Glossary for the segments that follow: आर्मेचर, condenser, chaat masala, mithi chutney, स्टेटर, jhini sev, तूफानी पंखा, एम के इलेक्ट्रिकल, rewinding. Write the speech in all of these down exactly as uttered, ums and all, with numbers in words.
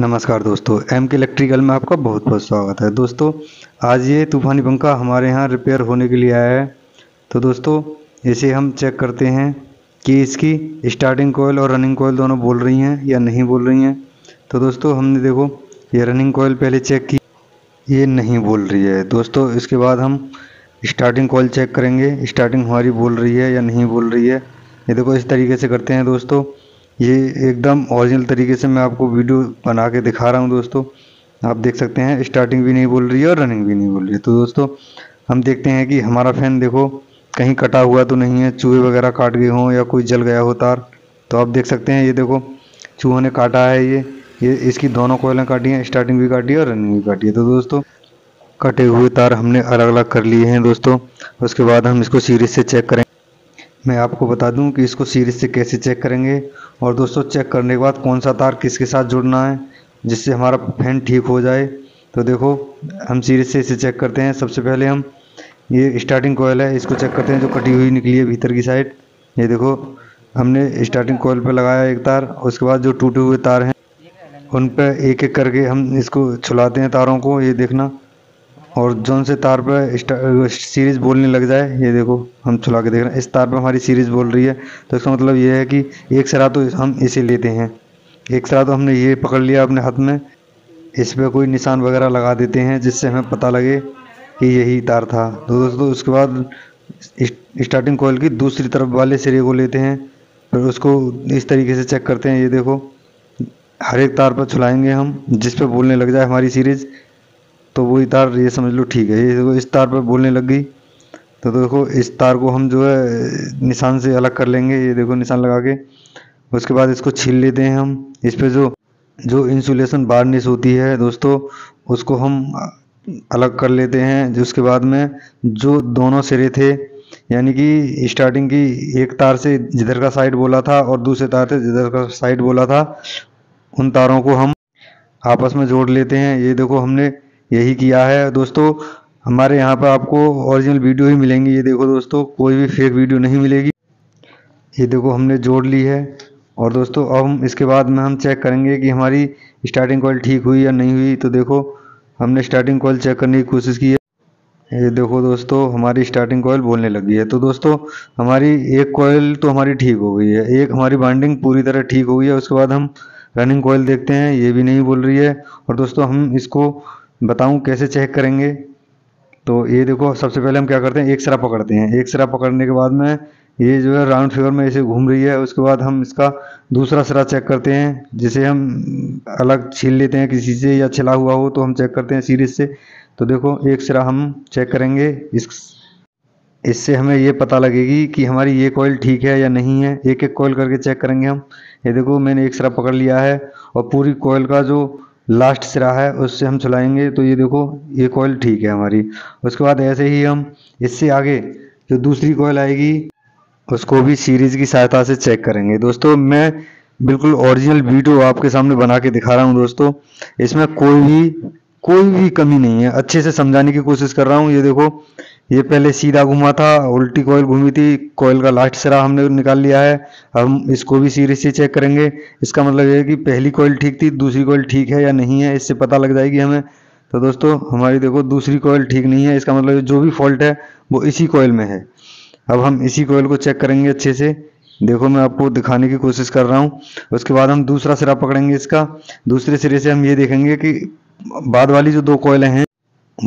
नमस्कार दोस्तों, एम के इलेक्ट्रिकल में आपका बहुत बहुत स्वागत है। दोस्तों आज ये तूफ़ानी पंखा हमारे यहाँ रिपेयर होने के लिए आया है। तो दोस्तों इसे हम चेक करते हैं कि इसकी स्टार्टिंग कॉयल और रनिंग कॉयल दोनों बोल रही हैं या नहीं बोल रही हैं। तो दोस्तों हमने देखो ये रनिंग कॉयल पहले चेक की, ये नहीं बोल रही है। दोस्तों इसके बाद हम स्टार्टिंग कॉयल चेक करेंगे, स्टार्टिंग हमारी बोल रही है या नहीं बोल रही है। ये देखो इस तरीके से करते हैं दोस्तों, ये एकदम ओरिजिनल तरीके से मैं आपको वीडियो बना के दिखा रहा हूँ। दोस्तों आप देख सकते हैं स्टार्टिंग भी नहीं बोल रही है और रनिंग भी नहीं बोल रही है। तो दोस्तों हम देखते हैं कि हमारा फ़ैन देखो कहीं कटा हुआ तो नहीं है, चूहे वगैरह काट गए हों या कोई जल गया हो तार। तो आप देख सकते हैं ये देखो चूहों ने काटा है, ये ये इसकी दोनों कोयलें काटी हैं, स्टार्टिंग भी काटी है और रनिंग भी काटी है। तो दोस्तों कटे हुए तार हमने अलग अलग कर लिए हैं। दोस्तों उसके बाद हम इसको सीरीज से चेक करें। मैं आपको बता दूं कि इसको सीरीज से कैसे चेक करेंगे और दोस्तों चेक करने के बाद कौन सा तार किसके साथ जुड़ना है जिससे हमारा फैन ठीक हो जाए। तो देखो हम सीरीज से इसे चेक करते हैं। सबसे पहले हम ये स्टार्टिंग कॉयल है, इसको चेक करते हैं जो कटी हुई निकली है भीतर की साइड। ये देखो हमने स्टार्टिंग कॉयल पर लगाया एक तार, उसके बाद जो टूटे हुए तार हैं उन पर एक एक करके हम इसको छुलाते हैं तारों को, ये देखना। और जौन से तार पर सीरीज़ बोलने लग जाए, ये देखो हम छुला के देख रहे हैं, इस तार पर हमारी सीरीज़ बोल रही है। तो इसका मतलब ये है कि एक सरा तो हम इसे लेते हैं, एक सरा तो हमने ये पकड़ लिया अपने हाथ में, इस पर कोई निशान वगैरह लगा देते हैं जिससे हमें पता लगे कि यही तार था। तो दोस्तों उसके बाद स्टार्टिंग कॉयल की दूसरी तरफ वाले सिरे को लेते हैं, फिर उसको इस तरीके से चेक करते हैं। ये देखो हर एक तार पर छुलाएँगे हम जिस पर बोलने लग जाए हमारी सीरीज़, तो वही तार ये समझ लो ठीक है। ये देखो इस तार पर बोलने लग गई, तो देखो इस तार को हम जो है निशान से अलग कर लेंगे, ये देखो निशान लगा के। उसके बाद इसको छील लेते हैं हम, इस पर जो जो इंसुलेशन बार्निश होती है दोस्तों उसको हम अलग कर लेते हैं। जिसके बाद में जो दोनों सिरे थे, यानी कि स्टार्टिंग की एक तार से जिधर का साइड बोला था और दूसरे तार से जिधर का साइड बोला था, उन तारों को हम आपस में जोड़ लेते हैं। ये देखो हमने यही किया है। दोस्तों हमारे यहाँ पर आपको ओरिजिनल वीडियो ही मिलेंगी, ये देखो दोस्तों कोई भी फेक वीडियो नहीं मिलेगी। ये देखो हमने जोड़ ली है। और दोस्तों अब हम इसके बाद में हम चेक करेंगे कि हमारी स्टार्टिंग कॉयल ठीक हुई या नहीं हुई। तो देखो हमने स्टार्टिंग कॉयल चेक करने की कोशिश की है, ये देखो दोस्तों हमारी स्टार्टिंग कॉयल बोलने लगी है। तो दोस्तों हमारी एक कॉयल तो हमारी ठीक हो गई है, एक हमारी बाइंडिंग पूरी तरह ठीक हो गई है। उसके बाद हम रनिंग कॉयल देखते हैं, ये भी नहीं बोल रही है। और दोस्तों हम इसको बताऊं कैसे चेक करेंगे। तो ये देखो सबसे पहले हम क्या करते हैं, एक सरा पकड़ते हैं, एक सरा पकड़ने के बाद में ये जो है राउंड फिगर में ऐसे घूम रही है। उसके बाद हम इसका दूसरा सरा चेक करते हैं जिसे हम अलग छील लेते हैं किसी से या छिला हुआ हो तो हम चेक करते हैं सीरीज से। तो देखो एक सरा हम चेक करेंगे, इस इससे हमें ये पता लगेगी कि हमारी ये कॉयल ठीक है या नहीं है। एक एक कॉयल करके चेक करेंगे हम। ये देखो मैंने एक सरा पकड़ लिया है और पूरी कॉयल का जो लास्ट सिरा है उससे हम चलाएंगे, तो ये देखो ये कॉयल ठीक है हमारी। उसके बाद ऐसे ही हम इससे आगे जो दूसरी कॉयल आएगी उसको भी सीरीज़ की सहायता से चेक करेंगे। दोस्तों मैं बिल्कुल ओरिजिनल वीडियो आपके सामने बना के दिखा रहा हूँ। दोस्तों इसमें कोई भी कोई भी कमी नहीं है, अच्छे से समझाने की कोशिश कर रहा हूँ। ये देखो ये पहले सीधा घुमा था, उल्टी कॉयल घूमी थी, कॉयल का लास्ट सिरा हमने निकाल लिया है। हम इसको भी सीरीज से चेक करेंगे। इसका मतलब ये है कि पहली कॉयल ठीक थी, दूसरी कॉयल ठीक है या नहीं है, इससे पता लग जाएगी हमें। तो दोस्तों हमारी देखो दूसरी कॉयल ठीक नहीं है, इसका मतलब जो भी फॉल्ट है वो इसी कॉयल में है। अब हम इसी कॉयल को चेक करेंगे अच्छे से, देखो मैं आपको दिखाने की कोशिश कर रहा हूँ। उसके बाद हम दूसरा सिरा पकड़ेंगे, इसका दूसरे सिरे से हम ये देखेंगे कि बाद वाली जो दो कॉयलें हैं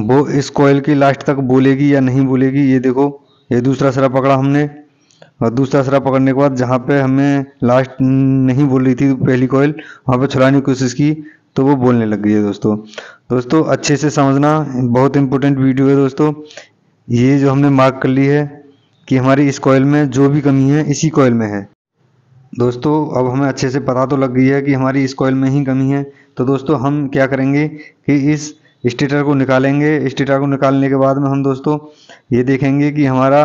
वो इस कॉयल की लास्ट तक बोलेगी या नहीं बोलेगी। ये देखो ये दूसरा सिरा पकड़ा हमने, और दूसरा सिरा पकड़ने के बाद जहाँ पे हमें लास्ट नहीं बोल रही थी पहली कॉयल, वहाँ पे छुड़ाने की कोशिश की तो वो बोलने लग गई है। दोस्तों दोस्तों अच्छे से समझना, बहुत इंपॉर्टेंट वीडियो है। दोस्तों ये जो हमने मार्क कर ली है कि हमारी इस कॉयल में जो भी कमी है इसी कॉयल में है। दोस्तों अब हमें अच्छे से पता तो लग गई है कि हमारी इस कॉयल में ही कमी है। तो दोस्तों हम क्या करेंगे कि इस स्टेटर को निकालेंगे। स्टेटर को निकालने के बाद में हम दोस्तों ये देखेंगे कि हमारा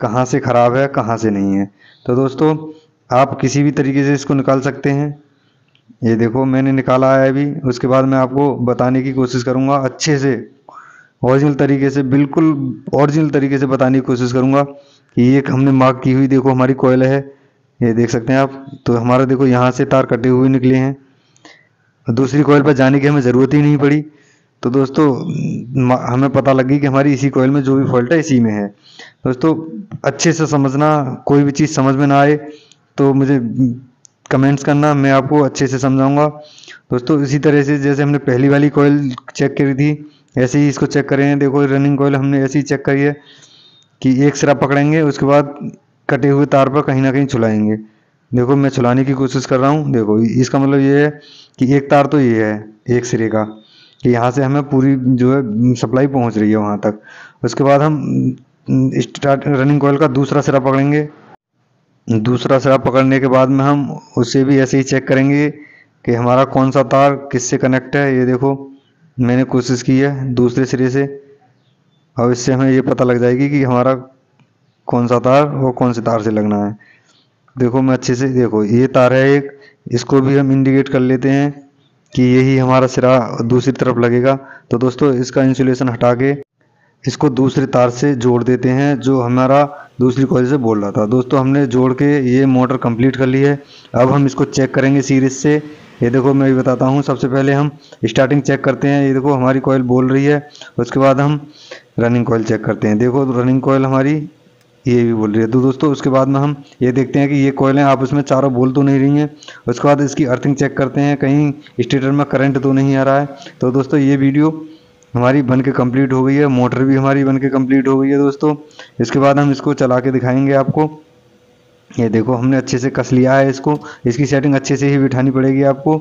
कहाँ से ख़राब है कहाँ से नहीं है। तो दोस्तों आप किसी भी तरीके से इसको निकाल सकते हैं, ये देखो मैंने निकाला है अभी। उसके बाद मैं आपको बताने की कोशिश करूँगा अच्छे से, ओरिजिनल तरीके से, बिल्कुल ओरिजिनल तरीके से बताने की कोशिश करूँगा कि ये हमने मार्क की हुई देखो हमारी कॉयल है, ये देख सकते हैं आप। तो हमारा देखो यहाँ से तार कटे हुए निकले हैं। दूसरी कॉइल पर जाने की हमें ज़रूरत ही नहीं पड़ी। तो दोस्तों हमें पता लगी कि हमारी इसी कॉइल में जो भी फॉल्ट है इसी में है। दोस्तों अच्छे से समझना, कोई भी चीज़ समझ में ना आए तो मुझे कमेंट्स करना, मैं आपको अच्छे से समझाऊंगा। दोस्तों इसी तरह से जैसे हमने पहली वाली कॉइल चेक करी थी ऐसे ही इसको चेक करें। देखो रनिंग कॉइल हमने ऐसे ही चेक करी है कि एक सिरा पकड़ेंगे, उसके बाद कटे हुए तार पर कहीं ना कहीं छुलाएंगे। देखो मैं छुलाने की कोशिश कर रहा हूँ। देखो इसका मतलब ये है कि एक तार तो ये है एक सिरे का कि यहाँ से हमें पूरी जो है सप्लाई पहुँच रही है वहाँ तक। उसके बाद हम स्टार्ट रनिंग कॉइल का दूसरा सिरा पकड़ेंगे। दूसरा सिरा पकड़ने के बाद में हम उसे भी ऐसे ही चेक करेंगे कि हमारा कौन सा तार किससे कनेक्ट है। ये देखो मैंने कोशिश की है दूसरे सिरे से, और इससे हमें ये पता लग जाएगी कि हमारा कौन सा तार और कौन से तार से लगना है। देखो मैं अच्छे से, देखो ये तार है एक, इसको भी हम इंडिकेट कर लेते हैं कि यही हमारा सिरा दूसरी तरफ लगेगा। तो दोस्तों इसका इंसुलेशन हटा के इसको दूसरे तार से जोड़ देते हैं जो हमारा दूसरी कॉइल से बोल रहा था। दोस्तों हमने जोड़ के ये मोटर कंप्लीट कर ली है। अब हम इसको चेक करेंगे सीरीज से। ये देखो मैं भी बताता हूँ। सबसे पहले हम स्टार्टिंग चेक करते हैं। ये देखो हमारी कॉइल बोल रही है, उसके बाद हम रनिंग कॉइल चेक करते हैं। देखो रनिंग कॉइल हमारी ये भी बोल रही है। तो दोस्तों उसके बाद में हम ये देखते हैं कि ये कॉइलें आपस में चारों बोल तो नहीं रही हैं। उसके बाद इसकी अर्थिंग चेक करते हैं कहीं स्टेटर में करंट तो नहीं आ रहा है। तो दोस्तों ये वीडियो हमारी बन के कम्प्लीट हो गई है, मोटर भी हमारी बन के कम्प्लीट हो गई है। दोस्तों इसके बाद हम इसको चला के दिखाएंगे आपको। ये देखो हमने अच्छे से कस लिया है इसको। इसकी सेटिंग अच्छे से ही बिठानी पड़ेगी आपको,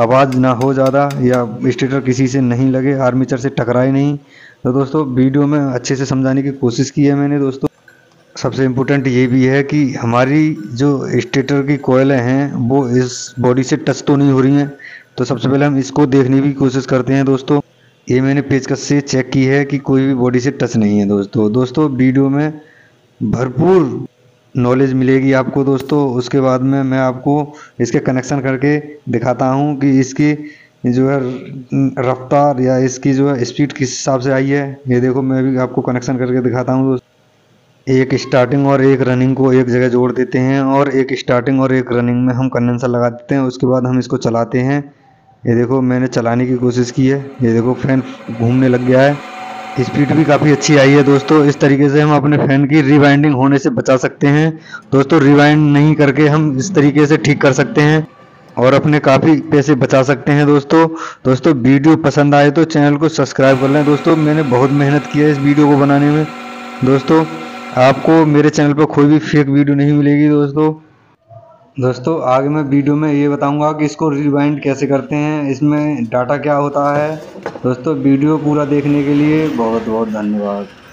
आवाज़ ना हो ज़्यादा या स्टेटर किसी से नहीं लगे, आर्मेचर से टकराए नहीं। तो दोस्तों वीडियो में अच्छे से समझाने की कोशिश की है मैंने। दोस्तों सबसे इम्पोर्टेंट ये भी है कि हमारी जो स्टेटर की कॉइलें हैं वो इस बॉडी से टच तो नहीं हो रही हैं। तो सबसे पहले हम इसको देखने की कोशिश करते हैं। दोस्तों ये मैंने पेचकस से चेक की है कि कोई भी बॉडी से टच नहीं है। दोस्तों दोस्तों वीडियो में भरपूर नॉलेज मिलेगी आपको। दोस्तों उसके बाद में मैं आपको इसके कनेक्शन करके दिखाता हूं कि इसकी जो है रफ्तार या इसकी जो है स्पीड किस हिसाब से आई है। ये देखो मैं भी आपको कनेक्शन करके दिखाता हूं। दोस्तों एक स्टार्टिंग और एक रनिंग को एक जगह जोड़ देते हैं और एक स्टार्टिंग और एक रनिंग में हम कंडेंसर लगा देते हैं। उसके बाद हम इसको चलाते हैं। ये देखो मैंने चलाने की कोशिश की है। ये देखो फैन घूमने लग गया है, स्पीड भी काफ़ी अच्छी आई है। दोस्तों इस तरीके से हम अपने फैन की रिवाइंडिंग होने से बचा सकते हैं। दोस्तों रिवाइंड नहीं करके हम इस तरीके से ठीक कर सकते हैं और अपने काफ़ी पैसे बचा सकते हैं। दोस्तों दोस्तों वीडियो पसंद आए तो चैनल को सब्सक्राइब कर लें। दोस्तों मैंने बहुत मेहनत की है इस वीडियो को बनाने में। दोस्तों आपको मेरे चैनल पर कोई भी फेक वीडियो नहीं मिलेगी। दोस्तों दोस्तों आगे मैं वीडियो में ये बताऊंगा कि इसको रिवाइंड कैसे करते हैं, इसमें डाटा क्या होता है। दोस्तों वीडियो पूरा देखने के लिए बहुत बहुत धन्यवाद।